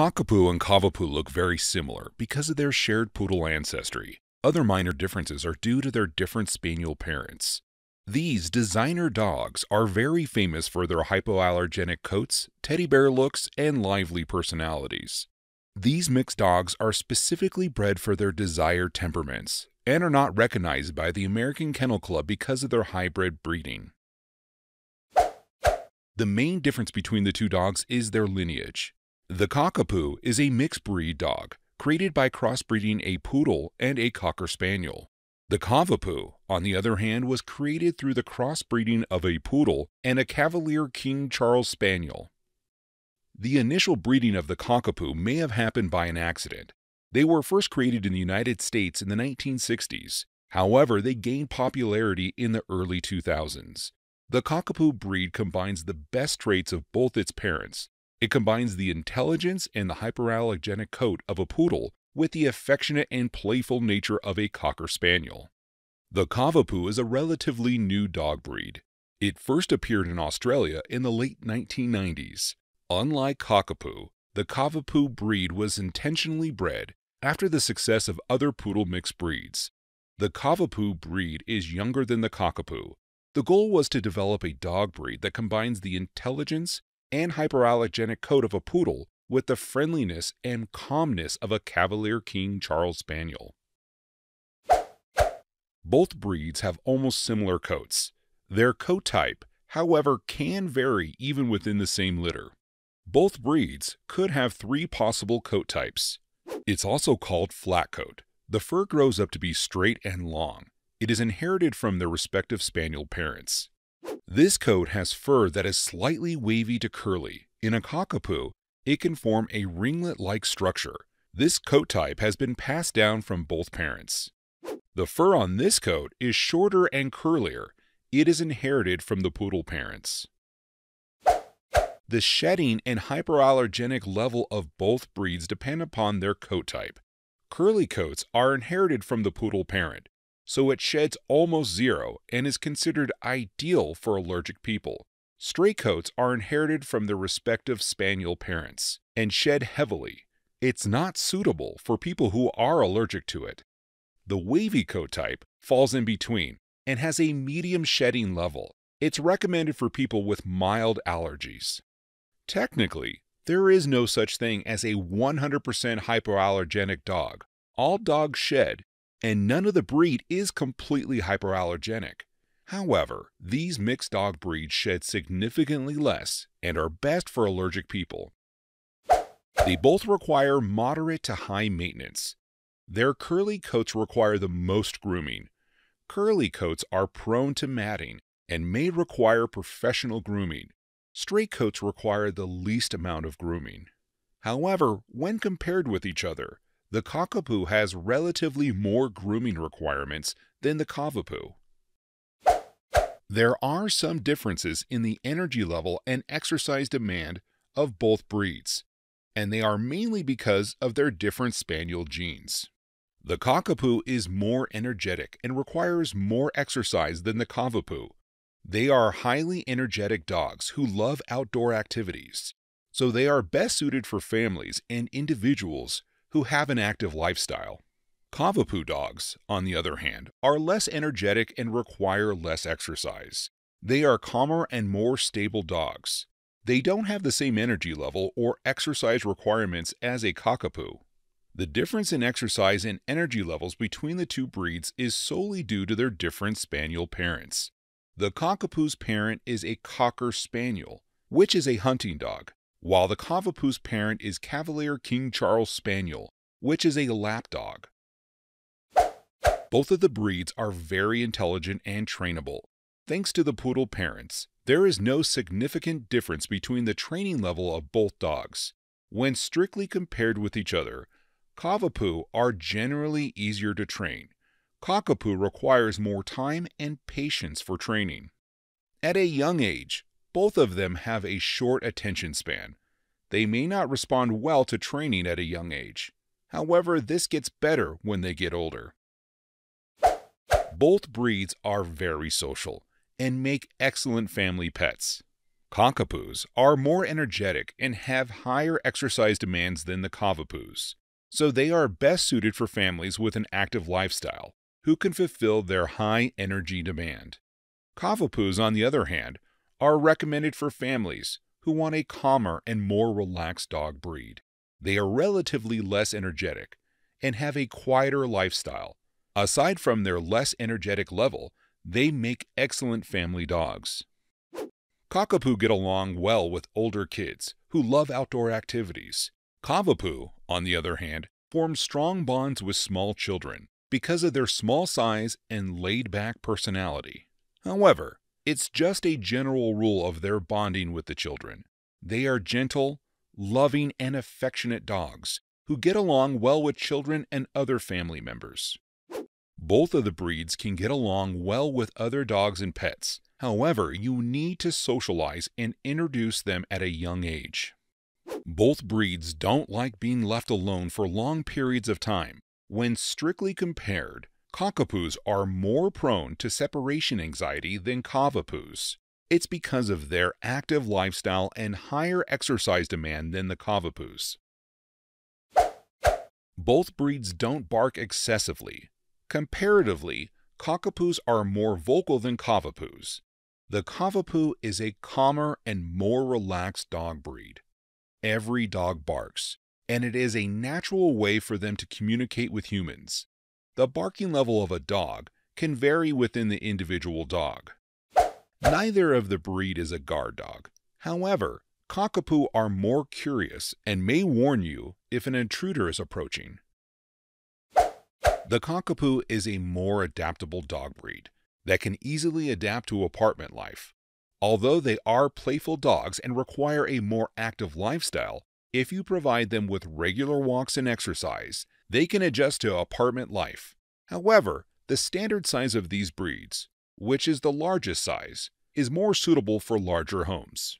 Cockapoo and Cavapoo look very similar because of their shared poodle ancestry. Other minor differences are due to their different spaniel parents. These designer dogs are very famous for their hypoallergenic coats, teddy bear looks, and lively personalities. These mixed dogs are specifically bred for their desired temperaments and are not recognized by the American Kennel Club because of their hybrid breeding. The main difference between the two dogs is their lineage. The Cockapoo is a mixed breed dog, created by crossbreeding a poodle and a cocker spaniel. The Cavapoo, on the other hand, was created through the crossbreeding of a poodle and a Cavalier King Charles Spaniel. The initial breeding of the Cockapoo may have happened by an accident. They were first created in the United States in the 1960s. However, they gained popularity in the early 2000s. The Cockapoo breed combines the best traits of both its parents. It combines the intelligence and the hyperallergenic coat of a poodle with the affectionate and playful nature of a cocker spaniel. The Cavapoo is a relatively new dog breed. It first appeared in Australia in the late 1990s. Unlike Cockapoo, the Cavapoo breed was intentionally bred after the success of other poodle mixed breeds. The Cavapoo breed is younger than the Cockapoo. The goal was to develop a dog breed that combines the intelligence and hyperallergenic coat of a poodle with the friendliness and calmness of a Cavalier King Charles Spaniel. Both breeds have almost similar coats. Their coat type, however, can vary even within the same litter. Both breeds could have three possible coat types. It's also called flat coat. The fur grows up to be straight and long. It is inherited from their respective spaniel parents. This coat has fur that is slightly wavy to curly. In a Cockapoo, it can form a ringlet-like structure. This coat type has been passed down from both parents. The fur on this coat is shorter and curlier. It is inherited from the poodle parents. The shedding and hyperallergenic level of both breeds depend upon their coat type. Curly coats are inherited from the poodle parent, so it sheds almost zero and is considered ideal for allergic people. Stray coats are inherited from their respective spaniel parents and shed heavily. It's not suitable for people who are allergic to it. The wavy coat type falls in between and has a medium shedding level. It's recommended for people with mild allergies. Technically, there is no such thing as a 100% hypoallergenic dog. All dogs shed, and none of the breed is completely hyperallergenic. However, these mixed dog breeds shed significantly less and are best for allergic people. They both require moderate to high maintenance. Their curly coats require the most grooming. Curly coats are prone to matting and may require professional grooming. Stray coats require the least amount of grooming. However, when compared with each other, the Cockapoo has relatively more grooming requirements than the Cavapoo. There are some differences in the energy level and exercise demand of both breeds, and they are mainly because of their different spaniel genes. The Cockapoo is more energetic and requires more exercise than the Cavapoo. They are highly energetic dogs who love outdoor activities, so they are best suited for families and individuals who have an active lifestyle. Cavapoo dogs, on the other hand, are less energetic and require less exercise. They are calmer and more stable dogs. They don't have the same energy level or exercise requirements as a Cockapoo. The difference in exercise and energy levels between the two breeds is solely due to their different spaniel parents. The Cockapoo's parent is a cocker spaniel, which is a hunting dog, while the Cavapoo's parent is Cavalier King Charles Spaniel, which is a lap dog. Both of the breeds are very intelligent and trainable. Thanks to the poodle parents, there is no significant difference between the training level of both dogs. When strictly compared with each other, Cavapoo are generally easier to train. Cockapoo requires more time and patience for training. At a young age, both of them have a short attention span. They may not respond well to training at a young age. However, this gets better when they get older. Both breeds are very social and make excellent family pets. Cockapoos are more energetic and have higher exercise demands than the Cavapoos, so they are best suited for families with an active lifestyle who can fulfill their high energy demand. Cavapoos, on the other hand, are recommended for families who want a calmer and more relaxed dog breed. They are relatively less energetic and have a quieter lifestyle. Aside from their less energetic level, they make excellent family dogs. Cockapoo get along well with older kids who love outdoor activities. Cavapoo, on the other hand, form strong bonds with small children because of their small size and laid-back personality. However, it's just a general rule of their bonding with the children. They are gentle, loving, and affectionate dogs who get along well with children and other family members. Both of the breeds can get along well with other dogs and pets. However, you need to socialize and introduce them at a young age. Both breeds don't like being left alone for long periods of time. When strictly compared, Cockapoos are more prone to separation anxiety than Cavapoos. It's because of their active lifestyle and higher exercise demand than the Cavapoos. Both breeds don't bark excessively. Comparatively, Cockapoos are more vocal than Cavapoos. The Cavapoo is a calmer and more relaxed dog breed. Every dog barks, and it is a natural way for them to communicate with humans. The barking level of a dog can vary within the individual dog. Neither of the breed is a guard dog. However, Cockapoo are more curious and may warn you if an intruder is approaching. The Cockapoo is a more adaptable dog breed that can easily adapt to apartment life. Although they are playful dogs and require a more active lifestyle, if you provide them with regular walks and exercise, they can adjust to apartment life. However, the standard size of these breeds, which is the largest size, is more suitable for larger homes.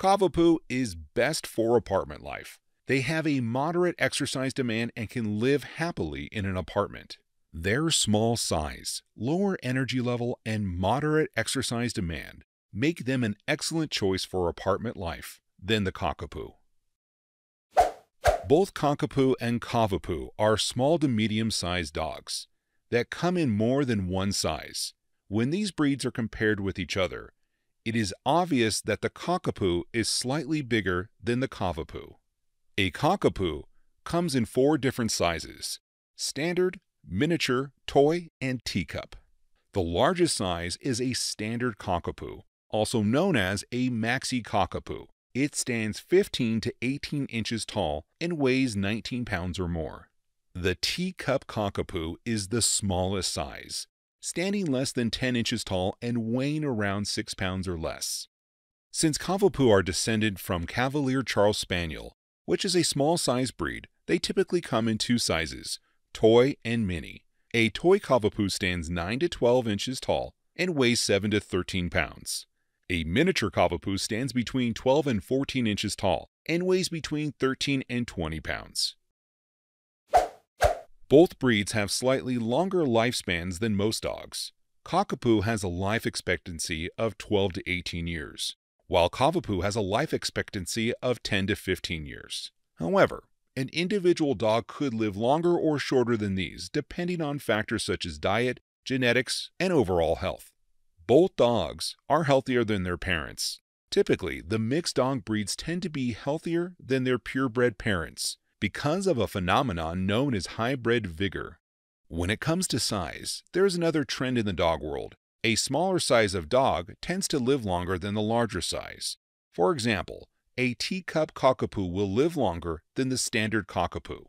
Cavapoo is best for apartment life. They have a moderate exercise demand and can live happily in an apartment. Their small size, lower energy level, and moderate exercise demand make them an excellent choice for apartment life than the Cockapoo. Both Cockapoo and Cavapoo are small to medium-sized dogs that come in more than one size. When these breeds are compared with each other, it is obvious that the Cockapoo is slightly bigger than the Cavapoo. A Cockapoo comes in 4 different sizes: standard, miniature, toy, and teacup. The largest size is a standard Cockapoo, also known as a maxi Cockapoo. It stands 15 to 18 inches tall and weighs 19 pounds or more. The teacup Cockapoo is the smallest size, standing less than 10 inches tall and weighing around 6 pounds or less. Since Cavapoo are descended from Cavalier Charles Spaniel, which is a small size breed, they typically come in 2 sizes, toy and mini. A toy Cavapoo stands 9 to 12 inches tall and weighs 7 to 13 pounds. A miniature Cavapoo stands between 12 and 14 inches tall and weighs between 13 and 20 pounds. Both breeds have slightly longer lifespans than most dogs. Cockapoo has a life expectancy of 12 to 18 years, while Cavapoo has a life expectancy of 10 to 15 years. However, an individual dog could live longer or shorter than these, depending on factors such as diet, genetics, and overall health. Both dogs are healthier than their parents. Typically, the mixed dog breeds tend to be healthier than their purebred parents because of a phenomenon known as hybrid vigor. When it comes to size, there is another trend in the dog world. A smaller size of dog tends to live longer than the larger size. For example, a teacup Cockapoo will live longer than the standard Cockapoo.